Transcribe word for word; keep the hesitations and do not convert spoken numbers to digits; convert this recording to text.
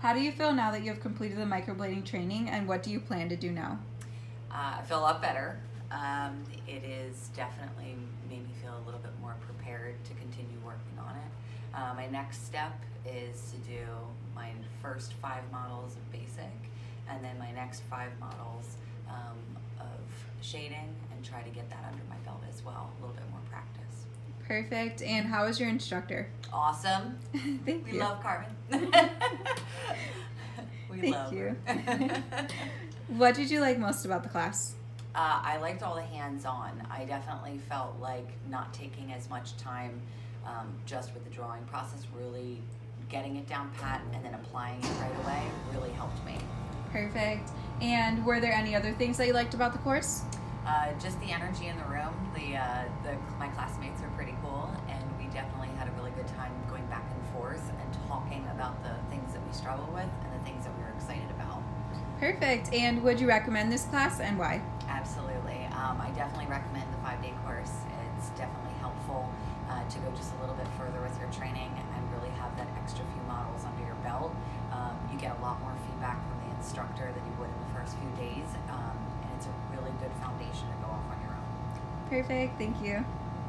How do you feel now that you have completed the microblading training, and what do you plan to do now? Uh, I feel a lot better. Um, it is definitely made me feel a little bit more prepared to continue working on it. Uh, my next step is to do my first five models of basic, and then my next five models um, of shading, and try to get that under my belt as well, a little bit more practice. Perfect. And how is your instructor? Awesome. Thank we you. We love Carmen. we Thank love you. Her. What did you like most about the class? Uh, I liked all the hands-on. I definitely felt like not taking as much time um, just with the drawing process, really getting it down pat and then applying it right away really helped me. Perfect. And were there any other things that you liked about the course? Uh, just the energy in the room. The, uh, the my classmates are pretty cool, and we definitely had a really good time going back and forth and talking about the things that we struggle with and the things that we were excited about. Perfect. And would you recommend this class, and why? Absolutely. Um, I definitely recommend the five-day course. It's definitely helpful uh, to go just a little bit further with your training and really have that extra few models under your belt. Um, you get a lot more feedback from the instructor than you would in the first few days. Um, It's a really good foundation to go off on your own. Perfect. Thank you.